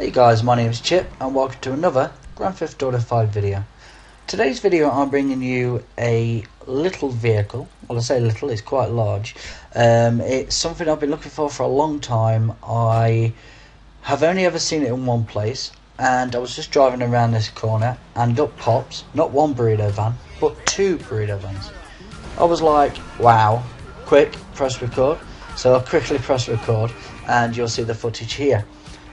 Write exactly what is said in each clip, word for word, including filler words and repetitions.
Hey guys, my name is Chip and welcome to another Grand Theft Auto five video. Today's video I'm bringing you a little vehicle. Well, I say little, it's quite large. Um, it's something I've been looking for for a long time. I have only ever seen it in one place, and I was just driving around this corner and up pops, not one burrito van, but two burrito vans. I was like, wow, quick, press record. So I quickly press record and you'll see the footage here.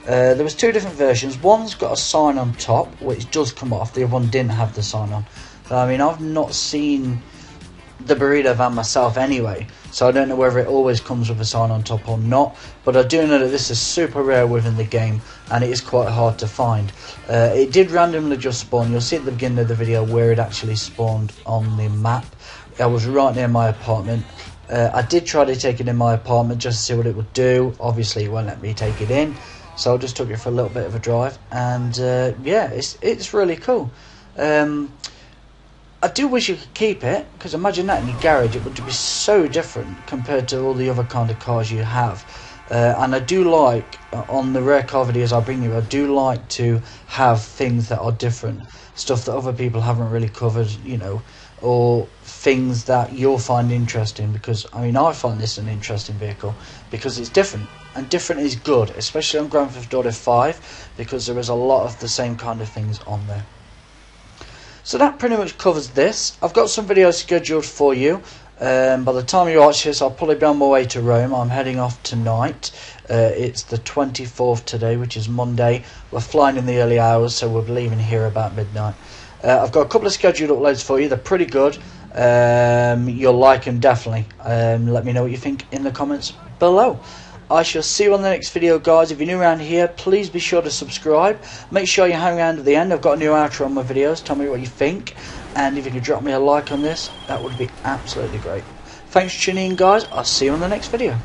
Uh, there was two different versions. One's got a sign on top, which does come off. The other one didn't have the sign on. But, I mean, I've not seen the burrito van myself anyway, so I don't know whether it always comes with a sign on top or not. But I do know that this is super rare within the game, and it is quite hard to find. Uh, it did randomly just spawn. You'll see at the beginning of the video where it actually spawned on the map. I was right near my apartment. Uh, I did try to take it in my apartment just to see what it would do. Obviously, it won't let me take it in. So I just took it for a little bit of a drive, and uh, yeah, it's it's really cool. Um, I do wish you could keep it, because imagine that in your garage. It would be so different compared to all the other kind of cars you have. Uh, and I do like, on the rare car videos I bring you, I do like to have things that are different. Stuff that other people haven't really covered, you know, or things that you'll find interesting. Because, I mean, I find this an interesting vehicle, because it's different. And different is good, especially on Grand Theft Auto five, because there is a lot of the same kind of things on there. So that pretty much covers this. I've got some videos scheduled for you. Um, by the time you watch this, I'll probably be on my way to Rome. I'm heading off tonight. Uh, it's the twenty-fourth today, which is Monday. We're flying in the early hours, so we'll be leaving here about midnight. Uh, I've got a couple of scheduled uploads for you. They're pretty good. Um, you'll like them, definitely. Um, let me know what you think in the comments below. I shall see you on the next video, guys. If you're new around here, please be sure to subscribe. Make sure you hang around at the end. I've got a new outro on my videos. Tell me what you think. And if you could drop me a like on this, that would be absolutely great. Thanks for tuning in, guys. I'll see you on the next video.